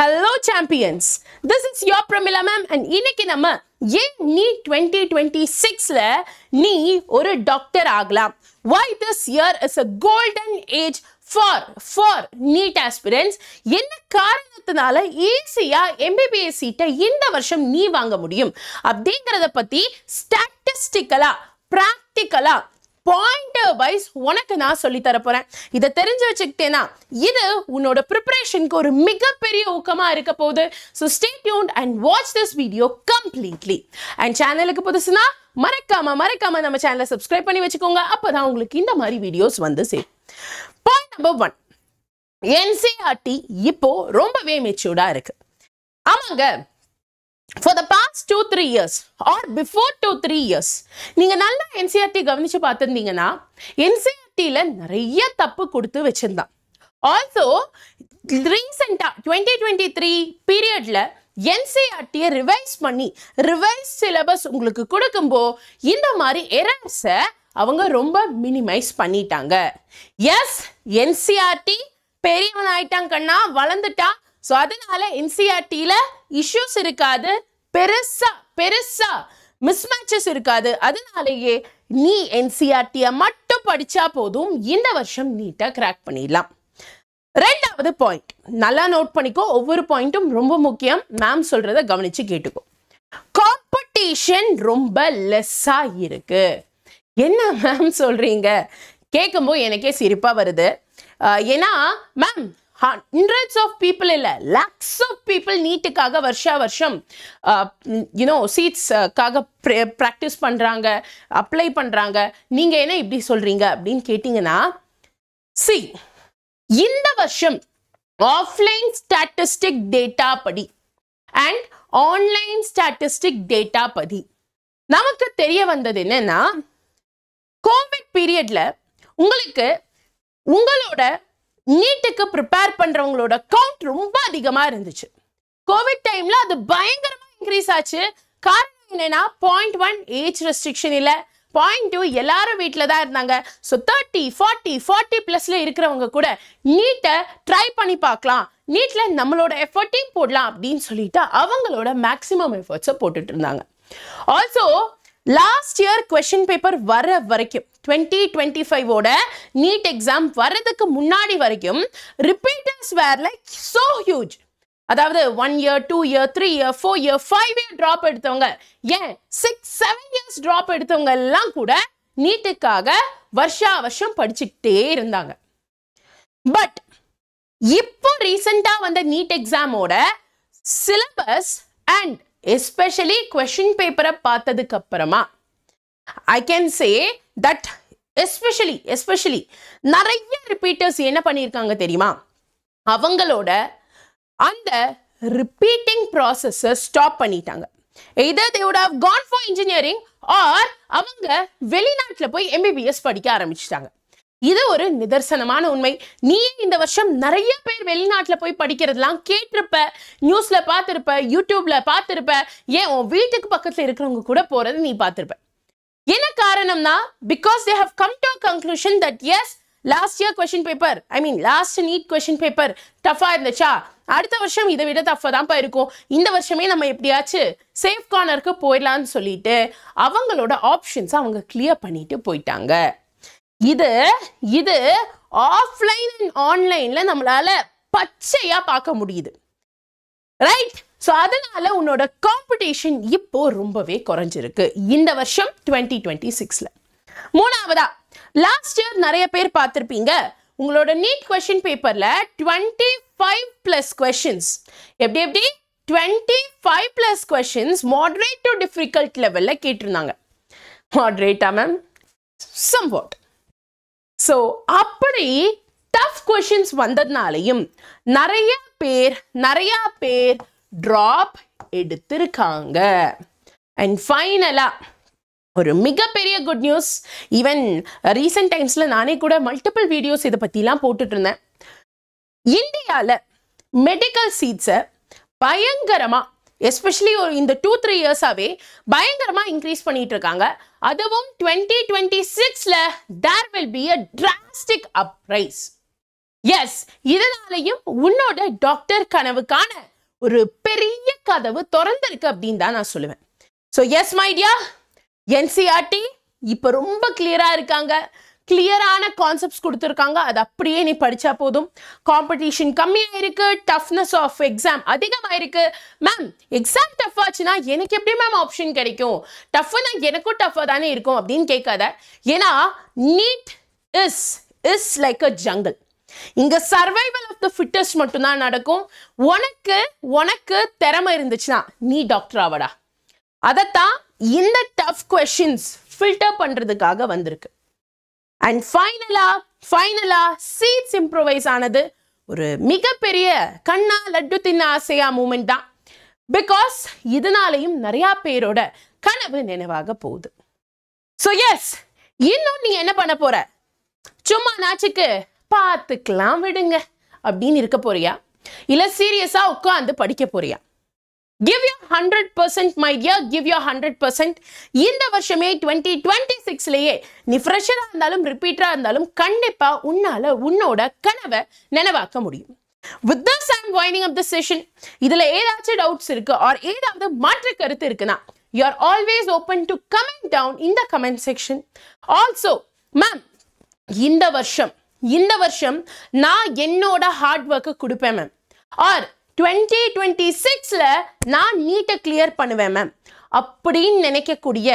Hello champions, this is your Premila ma'am and இன்னைக்கு நம்ம NEET 2026ல நீ ஒரு டாக்டர் ஆகலாம். Why this year is a golden age for NEET aspirants? என்ன காரணத்தினால ஈஸியா MBBS சீட்டை இந்த வருஷம் நீ வாங்க முடியும் அப்படிங்கறத பத்தி ஸ்டாட்டிஸ்டிக்கலா பிராக்டிக்கலா பாயிண்டர் வைஸ் உனக்கு நான் சொல்லி தர போறேன். இதை தெரிஞ்சு வச்சுக்கிட்டேன்னா இது உன்னோட ப்ரிப்பரேஷனுக்கு ஒரு மிகப்பெரிய ஊக்கமா இருக்க போகுது. So stay tuned and watch this video completely. And சேனலுக்கு புதுசுனா மறக்காம நம்ம சேனலை சப்ஸ்கிரைப் பண்ணி வச்சுக்கோங்க. அப்பதான் உங்களுக்கு இந்த மாதிரி வீடியோஸ் வந்து சேரும். பாயிண்ட் நம்பர் 1, NCRT இப்போ ரொம்பவே மெச்சூர்டா இருக்கு. ஆமாங்க, for the past 2-3 years or before 2-3 years நீங்க நல்லா NCRT கவனிச்சு பார்த்திருந்தீங்கன்னா NCRTல நிறைய தப்பு கொடுத்து வச்சிருந்தான். ஆல்சோ ரீசெண்டா 2023 பீரியட்ல NCRT ரிவைஸ் பண்ணி சிலபஸ் உங்களுக்கு கொடுக்கும்போ இந்த மாதிரி எரர்ஸை அவங்க ரொம்ப மினிமைஸ் பண்ணிட்டாங்க. எஸ், NCRT பெரியவன் ஆயிட்டாங்கன்னா, வளர்ந்துட்டா. ஸோ அதனால NCRTல இஷ்யூஸ் இருக்காது, பெருசா மிஸ்மேட்சஸ் இருக்காது. அதனாலேயே நீ NCRTயை மட்டும் படிச்சா போதும், இந்த வருஷம் நீட்டா கிராக் பண்ணிடலாம். ரெண்டாவது பாயிண்ட் நல்லா நோட் பண்ணிக்கோ, ஒவ்வொரு பாயிண்ட்டும் ரொம்ப முக்கியம். மேம் சொல்றத கவனிச்சு கேட்டுக்கோ. காம்படிஷன் ரொம்ப லெஸ்ஸா இருக்கு. என்ன மேம் சொல்றீங்க? கேட்கும்போது எனக்கே சிரிப்பா வருது. ஏன்னா மேம் ஹண்ட்ரட்ஸ் ஆஃப் பீப்புள் இல்லை, லேக்ஸ் ஆஃப் பீப்புள் நீட்டுக்காக வருஷம் சீட்ஸ்க்காக ப்ராக்டிஸ் பண்ணுறாங்க, அப்ளை பண்ணுறாங்க. நீங்கள் என்ன இப்படி சொல்கிறீங்க அப்படின்னு கேட்டிங்கன்னா, சி இந்த வருஷம் ஆஃப்லைன் ஸ்டாட்டிஸ்டிக் டேட்டா படி அண்ட் ஆன்லைன் ஸ்டாட்டிஸ்டிக் டேட்டா படி நமக்கு தெரிய வந்தது என்னன்னா, கோவிட் பீரியடில் உங்களோட நீட்டுக்கு ப்ரிப்பேர் பண்றவங்களோட கவுண்ட் ரொம்ப அதிகமா இருந்துச்சு. கோவிட் டைம்ல அது பயங்கரமா இன்க்ரீஸ் ஆச்சு. காரணம் என்னன்னா, 0.1 ஏஜ் ரெஸ்ட்ரிக்ஷன் இல்லை, 0.2 எல்லாரும் வீட்டில் தான் இருந்தாங்க. ஸோ 30, 40 பிளஸ்ல இருக்கிறவங்க கூட நீட்டை ட்ரை பண்ணி பார்க்கலாம், நீட்ல நம்மளோட எஃபர்ட்டையும் போடலாம் அப்படின்னு சொல்லிட்டு அவங்களோட மேக்சிமம் எஃபர்ட்ஸை போட்டுட்டு இருந்தாங்க. Also last year question paper வர வரைக்கும் 2025ஓட நீட் எக்ஸாம் வர்றதுக்கு முன்னாடி வரைக்கும் repeaters were like so huge. அதாவது 1 year 2 year 3 year 4 year 5 year drop எடுத்தவங்க, 6-7 இயர்ஸ் ட்ராப் எடுத்தவங்க எல்லாம் கூட நீட்டுக்காக வருஷம் படிச்சுக்கிட்டே இருந்தாங்க. பட் இப்போ ரீசெண்டா வந்த நீட் எக்ஸாமோட சிலபஸ் அண்ட் எஸ்பெஷலி கொஸ்டின் பேப்பரை பார்த்ததுக்கு அப்புறமா I can say that especially நிறைய ரிப்பீட்டர்ஸ் என்ன பண்ணியிருக்காங்க தெரியுமா, அவங்களோட அந்த ரிப்பீட்டிங் ப்ராசஸை ஸ்டாப் பண்ணிட்டாங்க. either they would have gone for engineering or அவங்க வெளிநாட்டில் போய் MBBS படிக்க ஆரம்பிச்சிட்டாங்க. இது ஒரு நிதர்சனமான உண்மை. நீ இந்த வருஷம் நிறைய பேர் வெளிநாட்டில் போய் படிக்கிறதுலாம் கேட்டிருப்ப, நியூஸ்ல பார்த்துருப்ப, யூடியூப்ல பார்த்துருப்ப, ஏன் உன் வீட்டுக்கு பக்கத்தில் இருக்கிறவங்க கூட போறது நீ பார்த்துருப்ப. என்ன காரணம்னா, because they have come to a conclusion that yes, last NEET question paper டஃபா இருந்துச்சா, அடுத்த வருஷம் இதை விட டஃபா தான் இருக்கும், இந்த வருஷமே நம்ம எப்படியாச்சும் சேஃப் கார்னருக்கு போயிடலான்னு சொல்லிட்டு அவங்களோட ஆப்ஷன்ஸ் அவங்க கிளியர் பண்ணிட்டு போயிட்டாங்க. இது ஆஃப்லைன் அண்ட் ஆன்லைன்ல நம்மளால பச்சையா பார்க்க முடியுது, ரைட்? ஸோ அதனால உன்னோட காம்படிஷன் இப்போ ரொம்பவே குறைஞ்சிருக்கு இந்த வருஷம் 2026ல. மூணாவதா, லாஸ்ட் இயர் நிறைய பேர் பார்த்துருப்பீங்க, உங்களோட நீட் கொஸ்டின் பேப்பர்ல 25+ கொஸ்டின்ஸ் எப்படி 25+ கொஸ்டின்ஸ் மாடரேட் டு டிஃபிகல்ட் லெவல்ல கேட்டிருந்தாங்க. மாடரேட்டா மேம்? சம்வாட். ஸோ அப்படி டஃப் கொஸ்டின்ஸ் வந்ததுனாலையும் நிறைய பேர் ட்ராப் எடுத்திருக்காங்க. அண்ட் ஃபைனலா ஒரு மிகப்பெரிய குட் நியூஸ். ஈவன் ரீசெண்ட் டைம்ஸ்ல நானே கூட மல்டிபிள் வீடியோஸ் இதை பத்திலாம் போட்டுட்டு இருந்தேன். இந்தியாவில் மெடிக்கல் சீட்ஸை பயங்கரமா எஸ்பெஷலி ஒரு இந்த 2-3 இயர்ஸாவே பயங்கரமா இன்க்ரீஸ் பண்ணிட்டு இருக்காங்க. அதுவும் 2026ல there will be a drastic uprise. Yes, இதனாலையும் உன்னோட டாக்டர் கனவுக்கான ஒரு பெரிய கதவு திறந்திருக்கு அப்படின்னு தான் நான் சொல்லுவேன். ஸோ எஸ் மைடியா, என்சிஆர்டி இப்போ ரொம்ப கிளியராக இருக்காங்க, கிளியரான கான்செப்ட்ஸ் கொடுத்துருக்காங்க, அது அப்படியே நீ படித்தா போதும். காம்படிஷன் கம்மியாக இருக்குது, டஃப்னஸ் ஆஃப் எக்ஸாம் அதிகமாக இருக்குது. மேம் எக்ஸாம் டஃப் ஆச்சுன்னா எனக்கு எப்படி மேம் ஆப்ஷன் கிடைக்கும், டஃப்னா எனக்கும் டஃப்பாக தானே இருக்கும் அப்படின்னு கேட்காத. ஏன்னா NEET is like a jungle. இங்க சர்வைவல் ஆஃப் தி ஃபிட்டஸ்ட் மட்டும்தான் நடக்கும். உனக்கு திறமை இருந்துச்சுன்னா நீ டாக்டர் ஆவடா. அதத்தான் இந்த டஃப் குவெஸ்டின்ஸ் ஃபில்டர் பண்றதுக்காக வந்திருக்கு. அண்ட் ஃபைனலா சீட்ஸ் இம்ப்ரோவைஸ் ஆனது ஒரு மிகப்பெரிய கண்ணா லட்டு தின்ன ஆசையா மூமெண்ட் தான். பிகாஸ் இதனாலையும் நிறைய பேரோட கனவு நினைவாக போகுது. ஸோ எஸ், இன்னும் நீ என்ன பண்ண போற, சும்மா நாச்சுக்கு பார்த்துக்கலாம் விடுங்க அப்படின்னு இருக்க போறியா, இல்லை சீரியஸா உட்காந்து படிக்க போறியா? Give you 100% my dear, give you 100%. இந்த வருஷமே 2026லயே நீ ஃப்ரெஷராக இருந்தாலும் ரிப்பீட்டராக இருந்தாலும் கண்டிப்பா உன்னால உன்னோட கனவை நினைவாக்க முடியும். With this I am winding up the session. இதுல ஏதாச்சும் டவுட்ஸ் இருக்கு ஆர் ஏதாவது மாற்று கருத்து இருக்குன்னா you are always open to comment down in the comment section. Also, ma'am இந்த வருஷம் நான் என்னோட ஹார்ட் ஒர்க்கு கொடுப்பேன் மேம், ஆர் 2026ல நான் நீட்டை கிளியர் பண்ணுவேன் மேம் அப்படின்னு நினைக்கக்கூடிய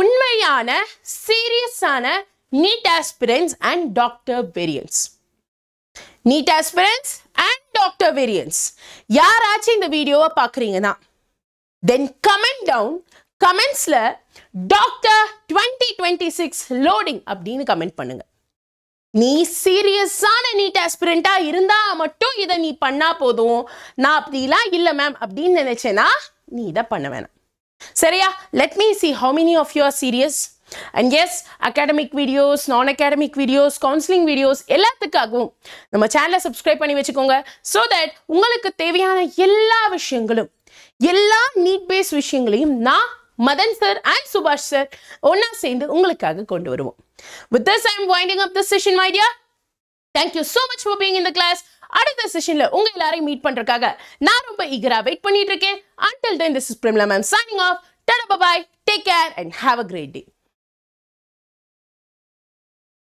உண்மையான சீரியஸான NEET aspirants and doctor variance யாராச்சும் இந்த வீடியோவை பார்க்குறீங்கன்னா தென் கமெண்ட் டவுன், கமெண்ட்ஸ்ல டாக்டர் 2026 லோடிங் அப்படின்னு கமெண்ட் பண்ணுங்க. நீ சீரியஸான நீட் ஆஸ்பிரண்டா இருந்தா மட்டும் இதை நீ பண்ணா போதும், நான் அப்படிலாம் இல்லை மேம் அப்படின்னு நினைச்சேன்னா நீ இதை பண்ண வேணாம், சரியா? Let me see how many of you are serious. And yes, academic videos, நான் அகாடமிக் வீடியோஸ், கவுன்சிலிங் வீடியோஸ் எல்லாத்துக்காகவும் நம்ம சேனலை சப்ஸ்கிரைப் பண்ணி வச்சுக்கோங்க. ஸோ தட் உங்களுக்கு தேவையான எல்லா விஷயங்களும், எல்லா நீட் பேஸ் விஷயங்களையும் நான் Madan sir and Subhash sir ஒன்னா சேர்ந்து உங்களுக்காக கொண்டு வருவோம். With this I am winding up this session my dear. Thank you so much for being in the class. அடுத்த செஷன்ல உங்க எல்லாரையும் மீட் பண்றதுக்காக நான் ரொம்ப ஈகரா வெயிட் பண்ணிட்டு இருக்கேன். Until then, this is Premila ma'am signing off. Ta-da, bye bye, take care and have a great day.